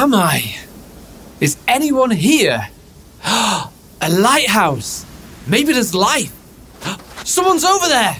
am I? Is anyone here? A lighthouse! Maybe there's life! Someone's over there!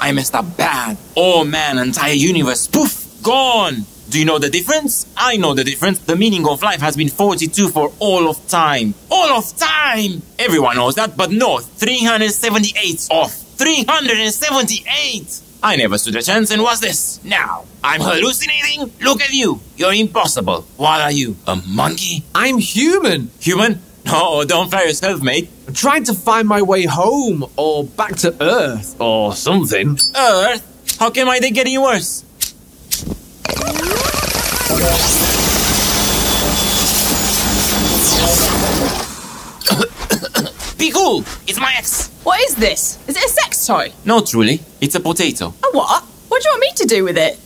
I messed up bad. Oh man, entire universe, poof, gone! Do you know the difference? I know the difference. The meaning of life has been 42 for all of time. All of time! Everyone knows that, but no, 378 off. 378! I never stood a chance, and what's this? Now, I'm hallucinating? Look at you! You're impossible. What are you, a monkey? I'm human! Human? No, don't fire yourself, mate. I'm trying to find my way home, or back to Earth, or something. Earth? How come my day getting worse? Be cool! It's my ex! What is this? Is it a sex toy? No, truly. It's a potato. A what? What do you want me to do with it?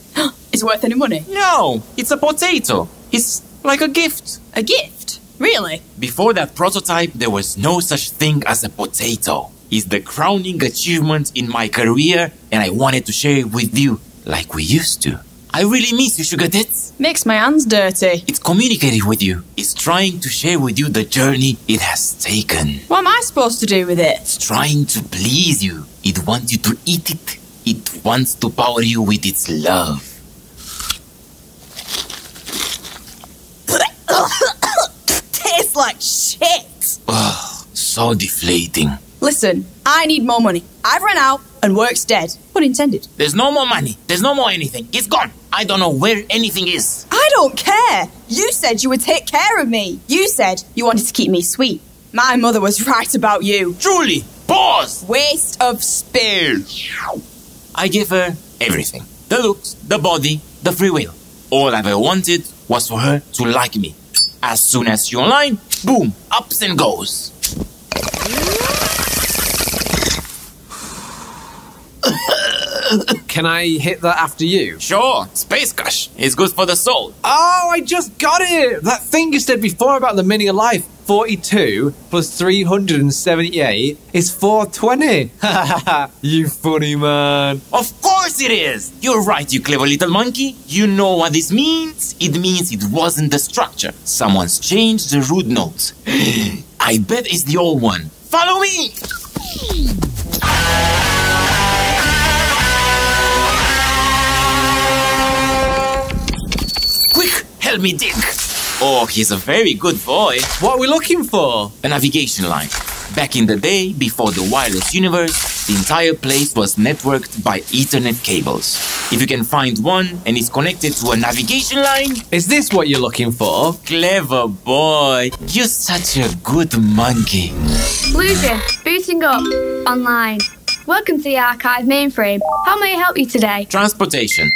Is it worth any money? No! It's a potato. It's like a gift. A gift? Really? Before that prototype, there was no such thing as a potato. It's the crowning achievement in my career, and I wanted to share it with you, like we used to. I really miss you, sugar tits. Makes my hands dirty. It's communicating with you. It's trying to share with you the journey it has taken. What am I supposed to do with it? It's trying to please you. It wants you to eat it. It wants to power you with its love. Tastes like shit. Oh, so deflating. Listen, I need more money. I've run out. And work's dead. Pun intended. There's no more money. There's no more anything. It's gone. I don't know where anything is. I don't care. You said you would take care of me. You said you wanted to keep me sweet. My mother was right about you. Truly. Pause. Waste of space. I gave her everything. The looks, the body, the free will. All I ever wanted was for her to like me. As soon as she online, boom, ups and goes. Can I hit that after you? Sure, space crush. It's good for the soul. Oh, I just got it! That thing you said before about the meaning of life. 42 plus 378 is 420. You funny man. Of course it is! You're right, you clever little monkey. You know what this means? It means it wasn't the structure. Someone's changed the root note. I bet it's the old one. Follow me! Help me dig. Oh, he's a very good boy. What are we looking for? A navigation line. Back in the day, before the wireless universe, the entire place was networked by Ethernet cables. If you can find one and it's connected to a navigation line... Is this what you're looking for? Clever boy. You're such a good monkey. Lucia, booting up. Online. Welcome to the Archive Mainframe. How may I help you today? Transportation.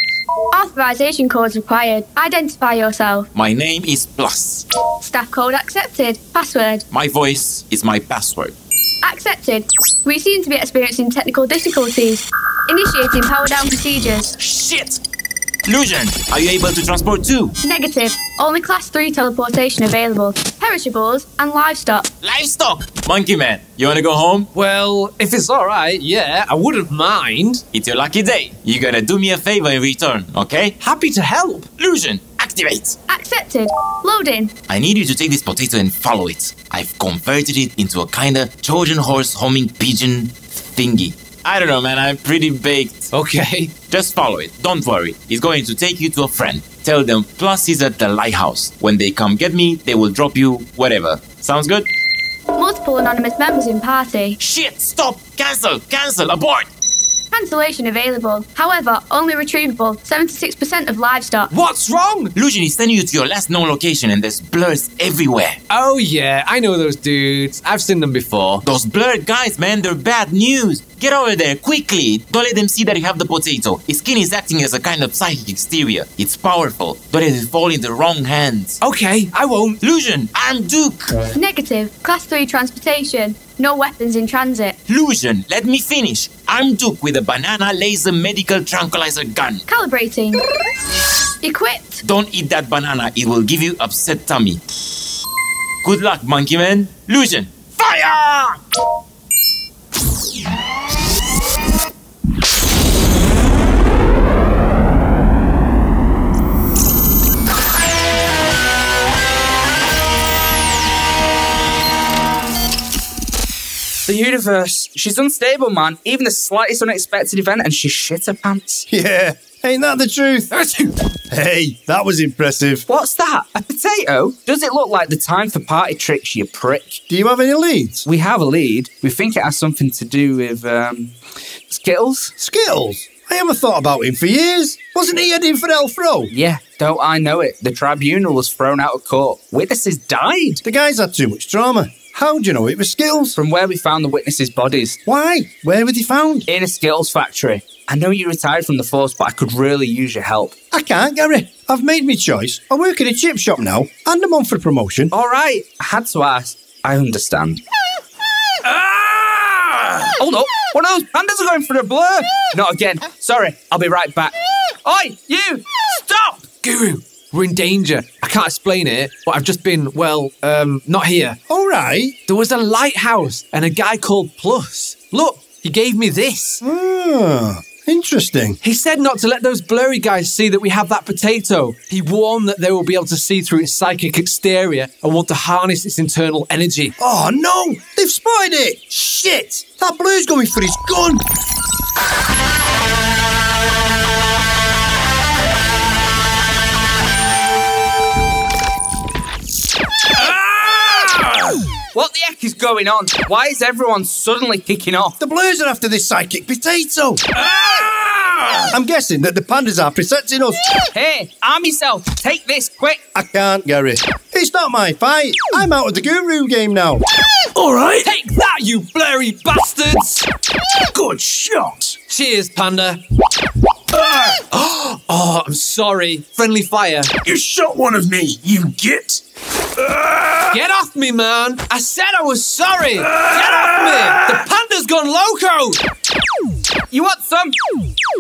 Authorization codes required. Identify yourself. My name is Plus. Staff code accepted. Password. My voice is my password. Accepted. We seem to be experiencing technical difficulties. Initiating power down procedures. Shit! Illusion, are you able to transport too? Negative. Only class 3 teleportation available. Perishables and livestock. Livestock? Monkey man, you wanna go home? Well, if it's alright, yeah, I wouldn't mind. It's your lucky day. You gotta do me a favor in return, okay? Happy to help. Illusion, activate. Accepted. Loading. I need you to take this potato and follow it. I've converted it into a kinda Trojan horse homing pigeon thingy. I don't know, man, I'm pretty baked. Okay. Just follow it. Don't worry. It's going to take you to a friend. Tell them Plus is at the lighthouse. When they come get me, they will drop you whatever. Sounds good? Multiple anonymous members in party. Shit! Stop! Cancel! Cancel! Abort! Cancellation available. However, only retrievable 76% of livestock. What's wrong? Lucian is sending you to your last known location and there's blurs everywhere. Oh yeah, I know those dudes. I've seen them before. Those blurred guys, man, they're bad news. Get over there, quickly. Don't let them see that you have the potato. Its skin is acting as a kind of psychic exterior. It's powerful. Don't let it fall in the wrong hands. Okay, I won't. Lucian, I'm Duke. Negative. Class 3 transportation. No weapons in transit. Illusion, let me finish. I'm Duke with a banana laser medical tranquilizer gun. Calibrating. Equipped. Don't eat that banana. It will give you upset tummy. Good luck, monkey man. Illusion, fire! The universe. She's unstable, man. Even the slightest unexpected event and she shit her pants. Yeah. Ain't that the truth? Hey, that was impressive. What's that? A potato? Does it look like the time for party tricks, you prick? Do you have any leads? We have a lead. We think it has something to do with, Skittles. Skittles? I haven't thought about him for years. Wasn't he heading for Elfro? Yeah, don't I know it. The tribunal was thrown out of court. Witnesses died. The guy's had too much trauma. How do you know it was Skittles? From where we found the witnesses' bodies. Why? Where were they found? In a Skittles factory. I know you retired from the force, but I could really use your help. I can't, Gary. I've made my choice. I work in a chip shop now, and I'm on for promotion. All right. I had to ask. I understand. Hold up. One of those pandas are going for a blur. Not again. Sorry. I'll be right back. Oi, you! Stop! Guru, we're in danger. I can't explain it, but I've just been, well, not here. All right. There was a lighthouse and a guy called Plus. Look, he gave me this. Ah, interesting. He said not to let those blurry guys see that we have that potato. He warned that they will be able to see through its psychic exterior and want to harness its internal energy. Oh, no! They've spotted it! Shit! That blur's going for his gun! What the heck is going on? Why is everyone suddenly kicking off? The Blues are after this psychic potato. I'm guessing that the pandas are protecting us. Hey, arm yourself. Take this, quick. I can't, Gary. It's not my fight. I'm out of the guru game now. All right. Take that, you blurry bastards. Good shot. Cheers, panda. Oh, I'm sorry. Friendly fire. You shot one of me, you git. Get off me, man! I said I was sorry! Get off me! The panda's gone loco! You want some?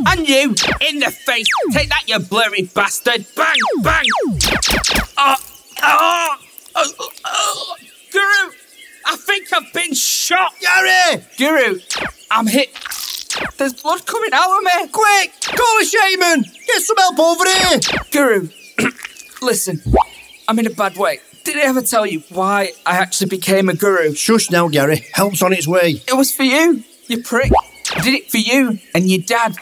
And you! In the face! Take that, you blurry bastard! Bang! Bang! Guru! I think I've been shot! Gary! Guru, I'm hit. There's blood coming out of me! Quick! Call a shaman! Get some help over here! Guru, listen. I'm in a bad way. Did I ever tell you why I actually became a guru? Shush now, Gary. Help's on its way. It was for you, you prick. I did it for you and your dad.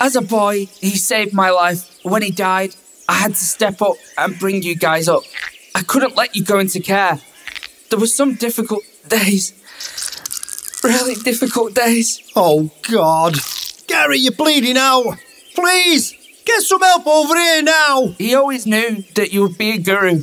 As a boy, he saved my life. When he died, I had to step up and bring you guys up. I couldn't let you go into care. There were some difficult days. Really difficult days. Oh, God. Gary, you're bleeding out. Please, get some help over here now. He always knew that you would be a guru.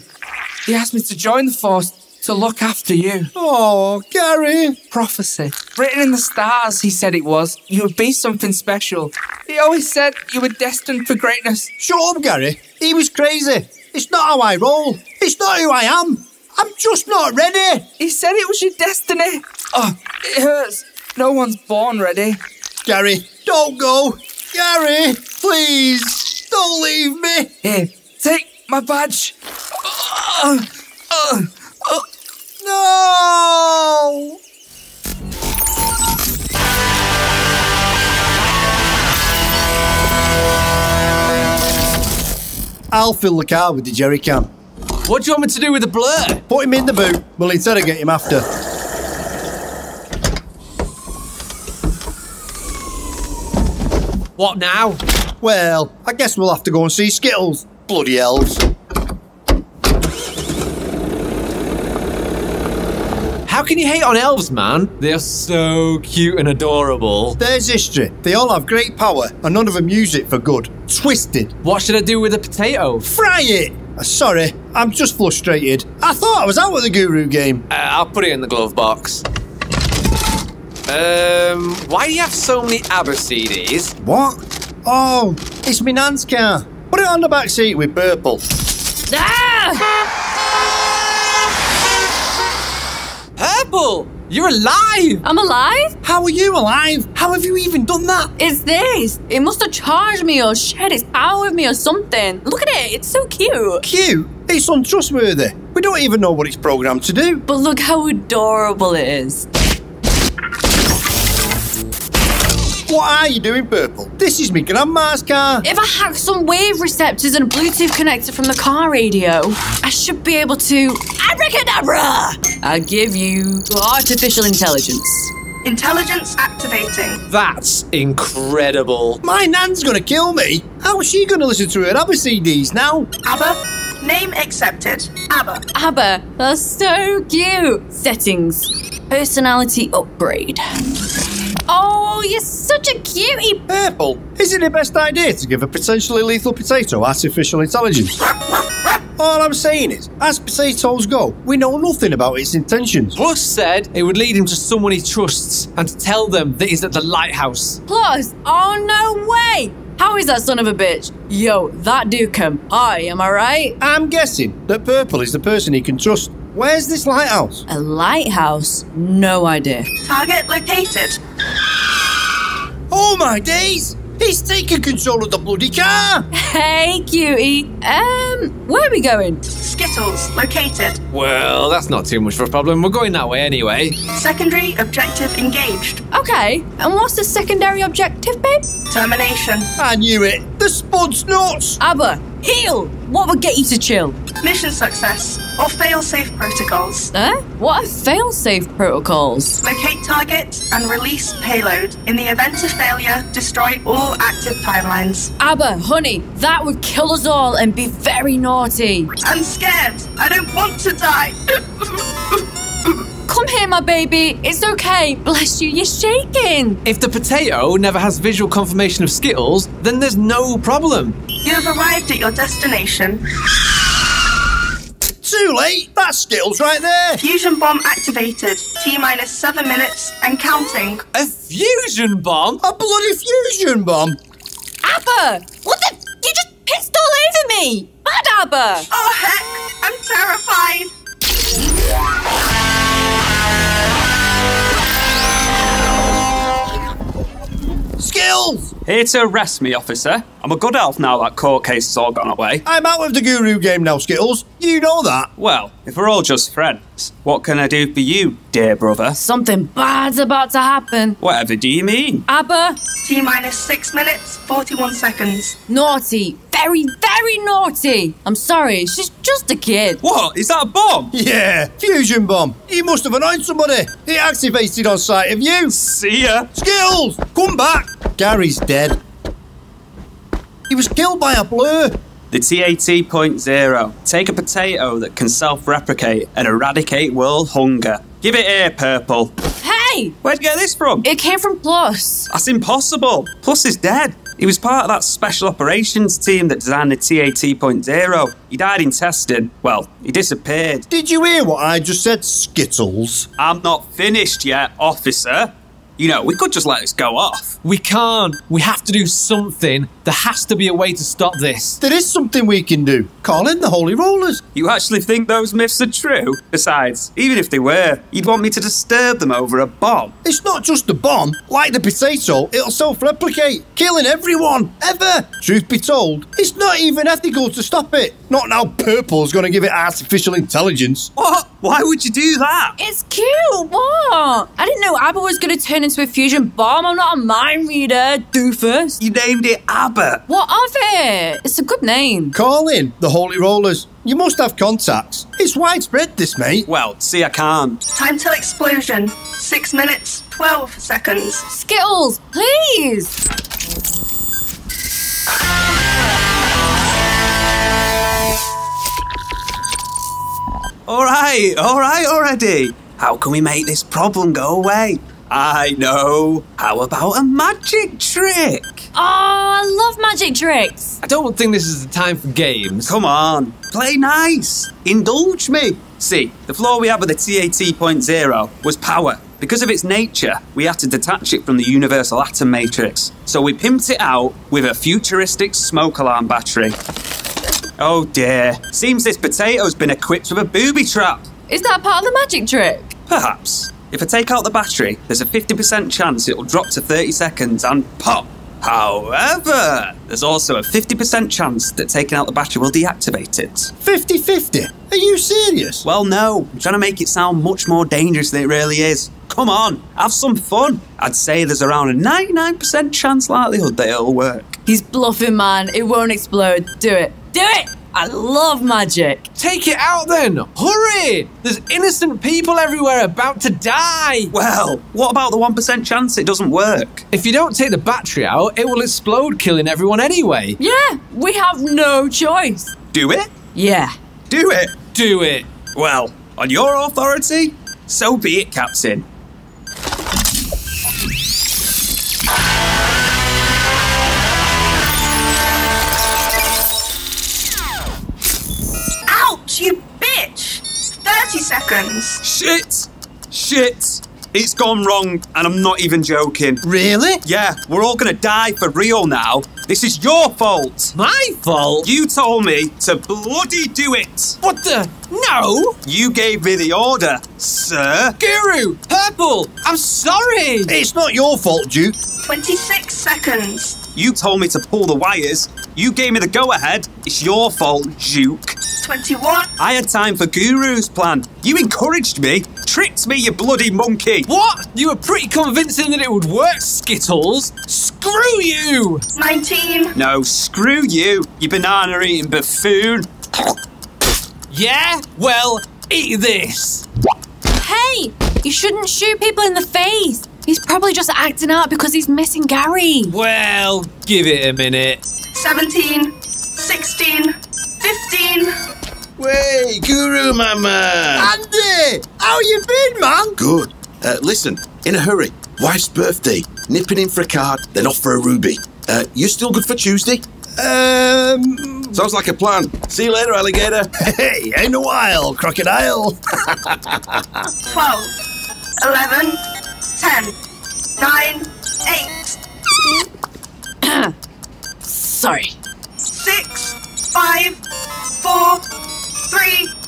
He asked me to join the force to look after you. Oh, Gary. Prophecy. Written in the stars, he said it was. You would be something special. He always said you were destined for greatness. Shut up, Gary. He was crazy. It's not how I roll. It's not who I am. I'm just not ready. He said it was your destiny. Oh, it hurts. No one's born ready. Gary, don't go. Gary, please, don't leave me. Here, take my badge. No! I'll fill the car with the jerry can. What do you want me to do with the blur? Put him in the boot. We'll interrogate him after. What now? Well, I guess we'll have to go and see Skittles. Bloody elves. How can you hate on elves, man? They are so cute and adorable. There's history. They all have great power, and none of them use it for good. Twisted. What should I do with a potato? Fry it! Sorry, I'm just frustrated. I thought I was out of the guru game. I'll put it in the glove box. Why do you have so many ABBA CDs? What? Oh, it's my nan's car. Put it on the back seat with Purple. Ah! Purple! You're alive! I'm alive? How are you alive? How have you even done that? It's this. It must have charged me or shed its power with me or something. Look at it. It's so cute. Cute? It's untrustworthy. We don't even know what it's programmed to do. But look how adorable it is. What are you doing, Purple? This is me grandma's car. If I hack some wave receptors and a Bluetooth connector from the car radio, I should be able to... Abracadabra! I give you artificial intelligence. Intelligence activating. That's incredible. My nan's gonna kill me. How is she gonna listen to her ABBA CDs now? ABBA, name accepted. ABBA. ABBA, that's so cute. Settings, personality upgrade. Oh, you're such a cutie. Purple, is it the best idea to give a potentially lethal potato artificial intelligence? All I'm saying is, as potatoes go, we know nothing about its intentions. Plus said it would lead him to someone he trusts and to tell them that he's at the lighthouse. Plus, oh no way! How is that son of a bitch? Yo, that dude can pie, am I right? I'm guessing that Purple is the person he can trust. Where's this lighthouse? A lighthouse? No idea. Target located. Oh my days! He's taking control of the bloody car! Hey, cutie. Where are we going? Skittles, located. Well, that's not too much of a problem. We're going that way anyway. Secondary objective engaged. Okay, and what's the secondary objective, babe? Termination. I knew it. The spud's nuts! ABBA, heal! What would get you to chill? Mission success, or fail-safe protocols. Huh? What are fail-safe protocols? Locate target and release payload. In the event of failure, destroy all active timelines. ABBA, honey, that would kill us all and be very naughty. I'm scared. I don't want to die. Come here, my baby. It's okay. Bless you, you're shaking. If the potato never has visual confirmation of Skittles, then there's no problem. You have arrived at your destination. Too late! That's Skittles right there! Fusion bomb activated. T-minus 7 minutes and counting. A fusion bomb? A bloody fusion bomb! ABBA! What the... You just pissed all over me! Mad ABBA! Oh, heck! I'm terrified! Skittles! Here to arrest me, officer. I'm a good elf now that court case has all gone away. I'm out of the guru game now, Skittles. You know that. Well, if we're all just friends, what can I do for you, dear brother? Something bad's about to happen. Whatever do you mean? ABBA. T-minus 6 minutes, 41 seconds. Naughty. Very, very naughty. I'm sorry, she's just a kid. What? Is that a bomb? Yeah, fusion bomb. He must have annoyed somebody. It activated on sight of you. See ya. Skittles, come back. Gary's dead. He was killed by a blur. The TAT.0. Take a potato that can self-replicate and eradicate world hunger. Give it here, Purple. Hey! Where'd you get this from? It came from Plus. That's impossible. Plus is dead. He was part of that special operations team that designed the TAT.0. He died in testing. Well, he disappeared. Did you hear what I just said, Skittles? I'm not finished yet, officer. You know, we could just let this go off. We can't. We have to do something. There has to be a way to stop this. There is something we can do. Call in the Holy Rollers. You actually think those myths are true? Besides, even if they were, you'd want me to disturb them over a bomb. It's not just a bomb. Like the potato, it'll self-replicate, killing everyone, ever. Truth be told, it's not even ethical to stop it. Not now Purple's going to give it artificial intelligence. What? Why would you do that? It's cute, what? I didn't know ABBA was going to turn into a fusion bomb. I'm not a mind reader, doofus. You named it ABBA. What of it? It's a good name. Call in the Holy Rollers. You must have contacts. It's widespread, this, mate. Well, see, I can't. Time till explosion. 6 minutes, 12 seconds. Skittles, please. All right already. How can we make this problem go away? I know. How about a magic trick? Oh, I love magic tricks. I don't think this is the time for games. Come on, play nice. Indulge me. See, the flaw we had with the TAT.0 was power. Because of its nature, we had to detach it from the universal atom matrix. So we pimped it out with a futuristic smoke alarm battery. Oh dear, seems this potato's been equipped with a booby trap. Is that part of the magic trick? Perhaps. If I take out the battery, there's a 50% chance it'll drop to 30 seconds and pop. However, there's also a 50% chance that taking out the battery will deactivate it. 50-50? Are you serious? Well, no. I'm trying to make it sound much more dangerous than it really is. Come on, have some fun. I'd say there's around a 99% chance likelihood that it'll work. He's bluffing, man. It won't explode. Do it. Do it! I love magic. Take it out then. Hurry! There's innocent people everywhere about to die. Well, what about the 1% chance it doesn't work? If you don't take the battery out, it will explode, killing everyone anyway. Yeah, we have no choice. Do it? Yeah. Do it? Do it. Well, on your authority, so be it, Captain. You bitch! 30 seconds. Shit! Shit! It's gone wrong, and I'm not even joking. Really? Yeah, we're all gonna die for real now. This is your fault. My fault? You told me to bloody do it. What the? No! You gave me the order, sir. Guru! Purple! I'm sorry! It's not your fault, Duke. 26 seconds. You told me to pull the wires. You gave me the go-ahead. It's your fault, Duke. 21. I had time for Guru's plan. You encouraged me. Tricked me, you bloody monkey. What? You were pretty convincing that it would work, Skittles. Screw you. 19. No, screw you, you banana-eating buffoon. Yeah? Well, eat this. Hey, you shouldn't shoot people in the face. He's probably just acting out because he's missing Gary. Well, give it a minute. 17. 16. 15. Way, Guru Mama! Andy! How you been, man? Good. Listen, in a hurry. Wife's birthday. Nipping in for a card, then off for a ruby. You still good for Tuesday? Sounds like a plan. See you later, alligator. Hey, ain't a while, crocodile. 12. 11. 10. 9. 8. Sorry. 6. 5. 4. 3.